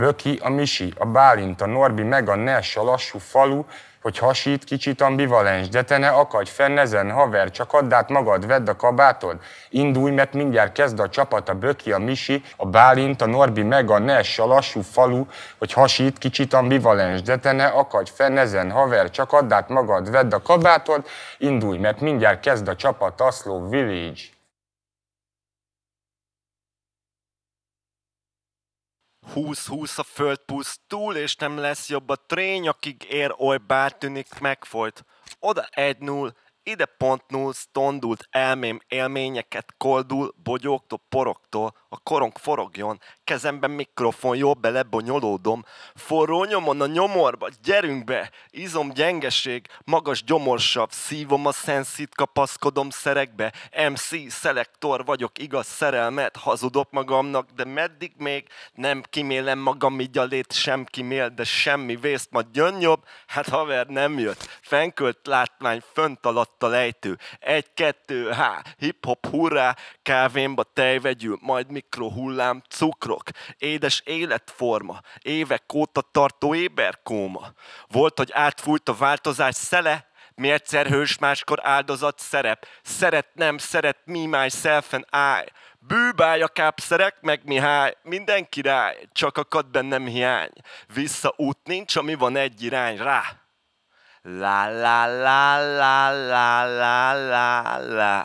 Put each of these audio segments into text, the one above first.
Böki, a Misi, a Bálint, a Norbi, meg a Nash, a lassú falu, hogy hasít, kicsit ambivalens, de te ne akadj fenn ezen, haver, csak add át magad, vedd a kabátod, indulj, mert mindjárt kezd a csapat, a Böki, a Misi, a Bálint, a Norbi, meg a Nash, a lassú falu, hogy hasít, kicsit ambivalens, de te ne akadj fenn ezen, haver, csak add át magad, vedd a kabátod, indulj, mert mindjárt kezd a csapat, a Slow Village. Húsz-húsz a föld pusztul, és nem lesz jobb a trény, akig ér, oly bár tűnik megfolyt. Oda 1-0, ide pont 0, tondult elmém élményeket koldul, bogyóktól, poroktól, a korong forogjon, kezemben mikrofon, jól belebonyolódom, forró nyomon a nyomorba, gyerünk be, izom gyengeség, magas gyomorsav, szívom a szenszit, kapaszkodom szerekbe, MC, szelektor vagyok, igaz szerelmet, hazudok magamnak, de meddig még nem kimélem magam, így a lét sem kimél, de semmi vészt, majd jön jobb, hát haver nem jött, fenkölt látvány, fönt alatt a lejtő, 1-2, há, hip-hop, hurrá, kávémba tejvegyül, majd mikrohullám, cukrok, édes életforma, évek óta tartó éberkóma. Volt, hogy átfújt a változás szele, mi egyszer hős, máskor áldozat szerep. Szeret, nem szeret, me, myself and I. Bűbáj a kápszerek, meg Mihály, minden király, csak akad bennem hiány. Vissza út nincs, ami van egy irány, rá. La la la la la la la la.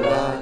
la.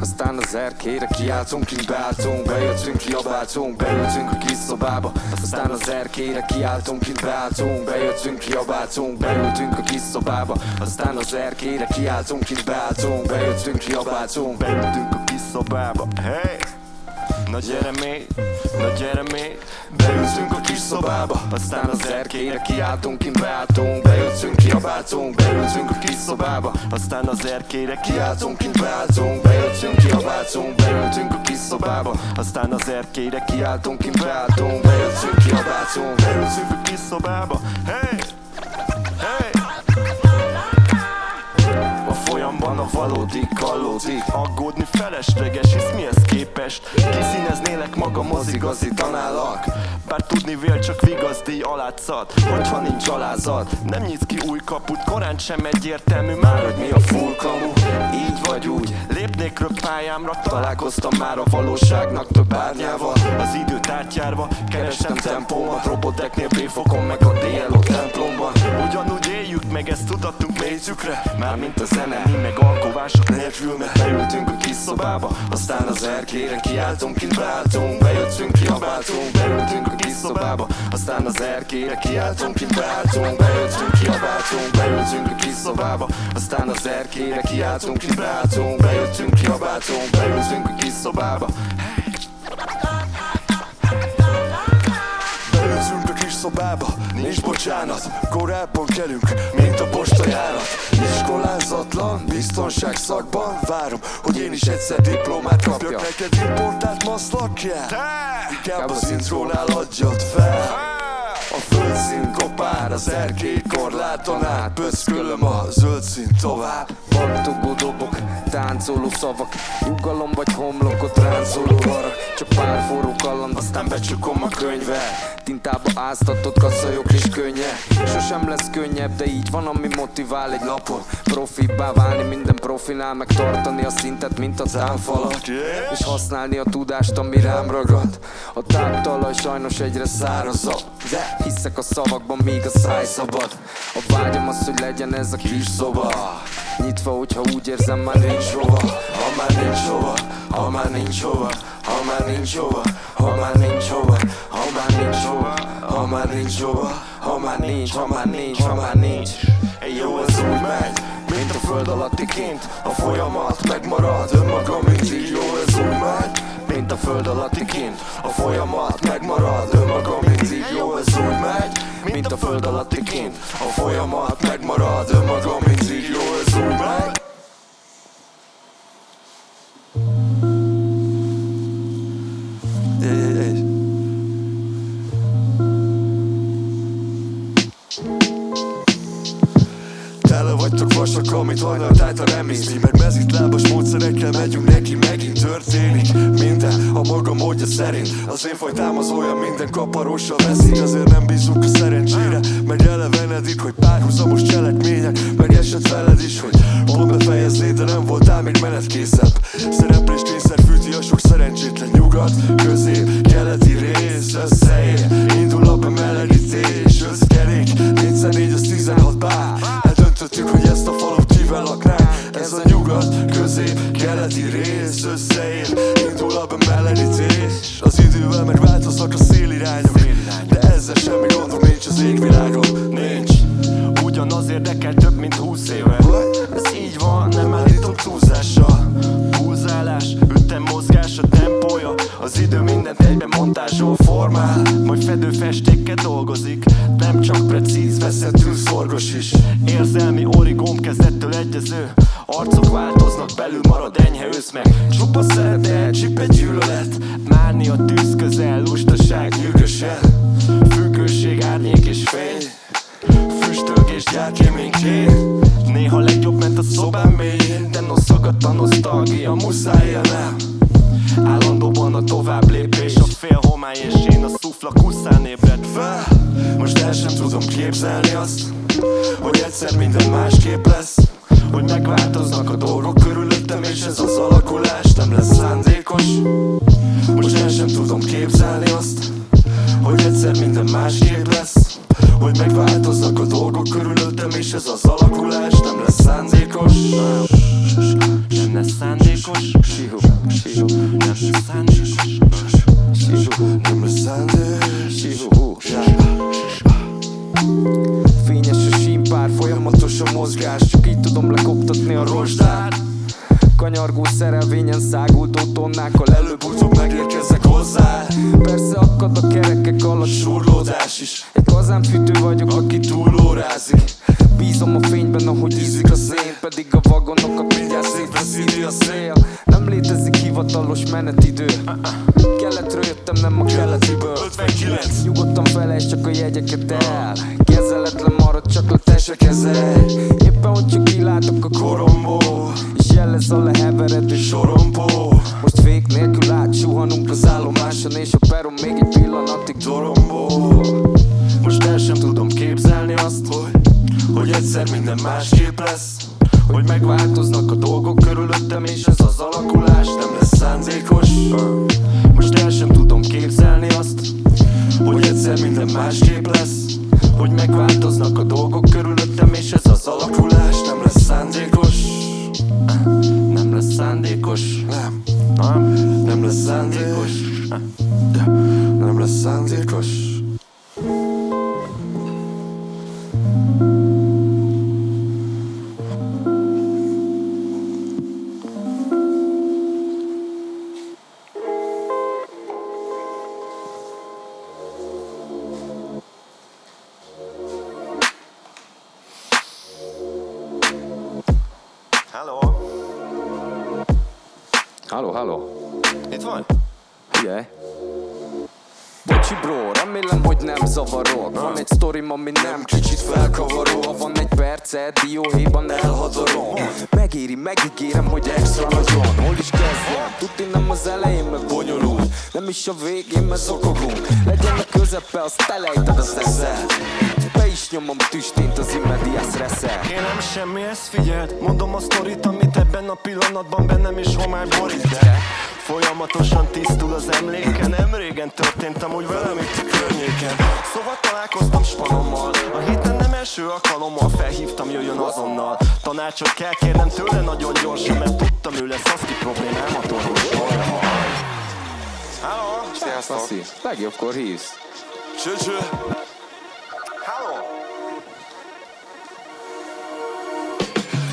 Aztán az erkére kiáltunk, kibeáltunk, bejöttünk, kiabáltunk, beültünk a kis szobába. Aztán az erkére kiáltunk, kibeáltunk, bejöttünk, kiabáltunk, beültünk a kis szobába. Aztán az erkére kiáltunk, kibeáltunk, bejöttünk, kiabáltunk, beültünk a kis szobába. Hey! Na gyere még, na gyere még. Beültünk a kis szobába, aztán az erkére kiáltunk, kibeáltunk, bejöttünk, kiabáltunk, beültünk a kis szobába, aztán az erkére kiáltunk, kibeáltunk, bejöttünk, kiabáltunk, beültünk a kis szobába, aztán az erkére kiáltunk, kibeáltunk, bejöttünk, kiabáltunk, beültünk a kis szobába. Hey! Hey! A valódi kalódik, aggódni felesleges, hisz mihez képest kiszíneznélek magam az igazi tanálak. Bár tudni vél csak vigazdi alátszat, hogyha nincs alázat, nem nyitsz ki új kaput, korán sem egyértelmű már, hogy mi a furkamú. Így vagy úgy, lépnék röppályámra, találkoztam már a valóságnak több árnyával. Az időt átjárva, kerestem tempómat, roboteknél B-fokon meg a DLO templomban. Ugyanúgy éljük meg, ezt tudattunk mélyzükre, mármint a zene, meg alkovások nélkül, mert beültünk a kis szobába, aztán az erkére kiáltunk, kibeáltunk, bejöttünk, kiabáltunk, beültünk a kis szobába, aztán az erkére kiáltunk, kibeáltunk, bejöttünk, kiabáltunk, beültünk a kis szobába, aztán az erkére kiáltunk, kibeáltunk, bejöttünk, kiabáltunk, beültünk a kis szobába. Beültünk a kis szobába. Nincs bocsánat, korábban kelünk, mint a postajárat. Iskolázatlan, biztonság szakban várom, hogy én is egyszer diplomát kapjak. Neked importált maszlakját, inkább a szintrónál adjad fel. A földszín kopár, az erkély korláton át, pöckölöm a zöld szín tovább. Battogó dobok, táncoló szavak, nyugalom vagy homlokot ráncoló harag. Csak pár forró kalland, aztán becsukom a könyvet. Tintába áztatott kacajok és könnye. Sosem lesz könnyebb, de így van, ami motivál egy napon. Profibbá válni minden profinál, megtartani a szintet, mint a támfalat. És használni a tudást, ami rám ragad. A táptalaj sajnos egyre szárazabb, de hiszek a szavakban, míg a száj szabad. A vágyam az, hogy legyen ez a kis szoba nyitva, hogyha úgy érzem, már nincs hova. Ha már nincs hova, ha már nincs hova, ha már nincs hova, ha már nincs hova, ha már nincs hova, ha már nincs hova, ha már nincs, ha már nincs, ha már nincs. Egy jó, ez úgy megy, mint a föld alatti kint, a folyamat megmarad, önmaga mindig. Jó, ez úgy megy, mint a föld alatti kint, a folyamat megmarad, önmaga mindig. Jó, ez úgy megy, mint a föld alatti kint, a folyamat megmarad, önmaga mindig. Jó, ez úgy megy. Vagytok vasak, amit hajnalt át a remészi, mert mezitlábas módszerekkel megyünk neki, megint történik minden a maga módja szerint. Az én fajtám az olyan, minden kaparóssal veszik, azért nem bízunk a szerencsére, meg elevenedik, hogy párhuzamos cselekmények, meg esett veled is, hogy hol befejezné, de nem voltál még menetkészebb. Szereplés kényszer fűti a sok szerencsétlen nyugat, közép, keleti rész, összeér, indul a bemelegítés, összkerék, 4x4 az 16 bár. Döntöttük, hogy ezt a falut kivel laknánk. Ez a nyugat, közép, keleti rész, összeér, indul a bemelegítés. Az idővel megváltoznak a szélirányok, de ezzel semmi gondom nincs az égvilágon. Nincs. Ugyanaz érdekel több, mint 20 éve. Ez így van, nem állítom túlzással. Húzálás, ütem mozgás, a tempója, az idő mindent egyben montázsol formál, majd fedőfestékkel dolgozik, nem csak precíz, veszettül szorgos is. Érzelmi origóm kezdettől egyező, arcok változnak, belül marad enyhe összmeg. Csupa szeretet, csipe gyűlölet, mánia tűz közel, lustaság nyűgösen, függőség, árnyék és fény, füstölgés, gyárkéményként. Néha legjobb ment a szobám mélyén, de noszakadt a nosztalgia, muszáj élnem. Állandóban a tovább lépés, a fél homály és én a szuflak huszán ébredt fel. Most el sem tudom képzelni azt, hogy egyszer minden másképp lesz, hogy megváltoznak a dolgok körülöttem, és ez az alakulás nem lesz szándékos. Most el sem tudom képzelni azt, hogy egyszer minden másképp lesz, hogy megváltoznak a dolgok körülöttem, és ez az alakulás nem lesz szándékos. Nem lesz szándékos, nem lesz szándékos, nem lesz szándékos. Fényes a símpár, folyamatos a mozgás, csak így tudom lekoptatni a rozsdát. Kanyargó szerelvényen száguldó tonnákkal előbb-utóbb megérkezek hozzá. Persze akad a kerekek alatt surlódás is, egy kazánfűtő vagyok, aki túlórázik. Bízom a fényben, ahogy ízik a szén, pedig a vagonokat mindjárt szétveszíti a szél. Nem létezik hivatalos menetidő, keletről jöttem, nem a keletiből. 59 nyugodtan felejtsd csak a jegyeket el, kezeletlen marad, csak le te se kezelj. Éppen hogy csak kilátok a koromból, és jelez a leheveredő sorompó. Most fék nélkül átsuhanunk az állomáson, és a peron még egy pillanatig dorombol. Most el sem tudom képzelni azt, hogy egyszer minden másképp lesz, hogy megváltoznak a dolgok körülöttem, és ez az alakulás nem lesz szándékos. Most el sem tudom képzelni azt, hogy egyszer minden másképp lesz, hogy megváltoznak a dolgok körülöttem, és ez az alakulás nem lesz szándékos. Nem lesz szándékos. Nem lesz szándékos. Nem lesz szándékos. Halló, halló! Itt van? Figyelj! Bocsi bró, remélem, hogy nem zavarok. Van egy sztorim, ami nem kicsit felkavaró. Ha van egy percet, dióhéjban elhadarom. Megéri, megígérem, hogy extra nagyon. Hol is kezdem? Tudni nem az elején, mert bonyolult. Nem is a végén, mert zokogunk. Legyen a közepe, azt elejted az eszel. Be is nyomom tüstént az immediás reszel. Kérem semmihez figyeld, mondom a sztorit, amit ebben a pillanatban bennem is homály borít. De folyamatosan tisztul az emléke. Nem régen történt amúgy velem itt a környéken. Szóval találkoztam spanommal. A héten nem első alkalommal felhívtam, jöjjön azonnal. Tanácsot kell kérnem tőle nagyon gyorsan, mert tudtam, ő lesz az, ki problémámat orvosolja. Halló! Sziasztok! Legjobbkor hívsz! Csöcső!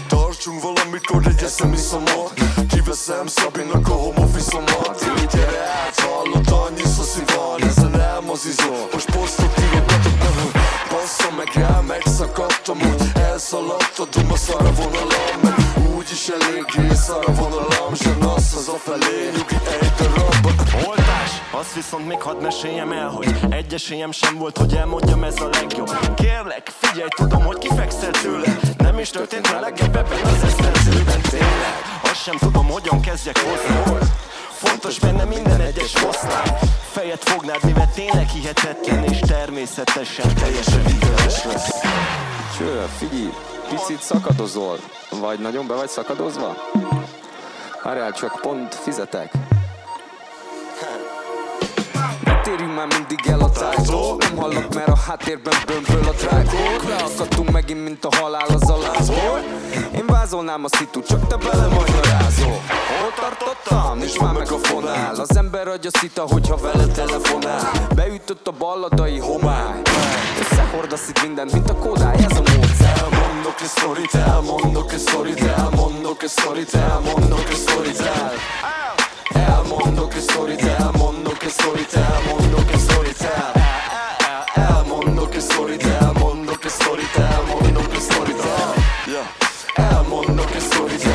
Tartsunk valamikor egy eszem iszomot. Kiveszem Szabinak a home office-omat. Én gyere át, hallott, annyi szaszim van. Ezen elmozizó, most posztot írok, betok nevünk. Bassza meg el, megszakadtam úgy. Elszaladt a duma szara vonalam, meg úgyis eléggé szara vonalam. Zsenasz az a felé, nyugi egy darabba. Azt viszont még hadd meséljem el, hogy egy esélyem sem volt, hogy elmondjam, ez a legjobb. Kérlek, figyelj, tudom, hogy kifekszel tőle. Nem is történt a legjobb ebben az esztenzőben, tényleg. Azt sem tudom, hogyan kezdjek hozzá. Fontos benne minden egyes moszlán. Fejet fognád, mivel tényleg hihetetlen, és természetesen teljesen hiteles lesz. Cső, figyelj, picit szakadozol. Vagy nagyon be vagy szakadozva? Várjál, csak pont fizetek. Térjünk már mindig el a tájtól. Nem hallok, mert a háttérben bömböl a trájkók. Leakadtunk megint, mint a halál az alázból. Én vázolnám a szitút, csak te belemagyarázol. Hol tartottam? Nincs már meg a fonál. Az ember adja szita, hogyha vele telefonál. Beütött a balladai homály. Összehordasz itt mindent, mint a kodály, ez a módszer. Elmondok egy sztorit, elmondok egy sztorit, elmondok egy sztorit, elmondok egy sztorit. Elmondok egy sztorit, elmondok egy sztorit, elmondok egy sztorit, elmondok egy sztorit, elmondok egy sztorit, elmondok egy sztorit, elmondok egy sztorit, elmondok egy sztorit,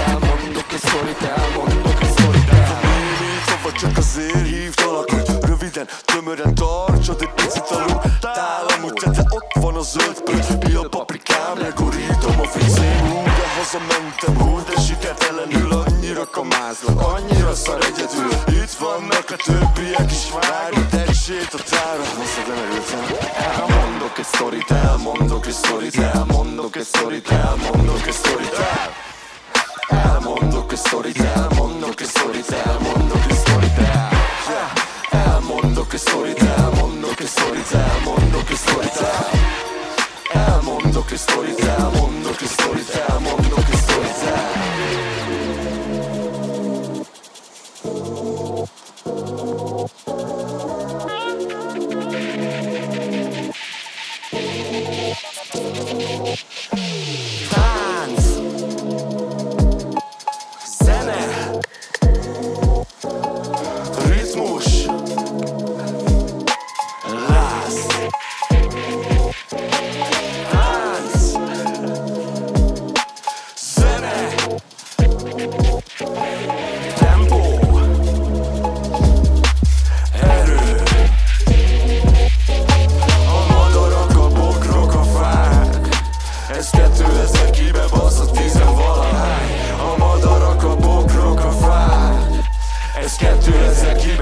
elmondok egy sztorit. Miért vagy csak azért hívtalak, hogy röviden, tömören tartsad egy picit alul. Tálam, hogy te ott van a zöld pöty, mi a paprikám, legurítom a vizén. Hú, de hazamentem, hú, de sikertelenül annyira kamázlak, annyira szar egyedül. Itt vannak a többiek is, vágod egy sétatára. Hozzad lemerültem. Elmondok egy sztorit, elmondok egy sztorit, elmondok egy sztorit, elmondok egy sztorit. Elmondok egy sztorit, elmondok egy sztorit, elmondok egy sztorit. Elmondok egy sztorit, elmondok egy sztorit, elmondok egy sztorit. Elmondok egy sztorit, elmondok egy sztorit, elmondok egy sztorit. Let's get to it.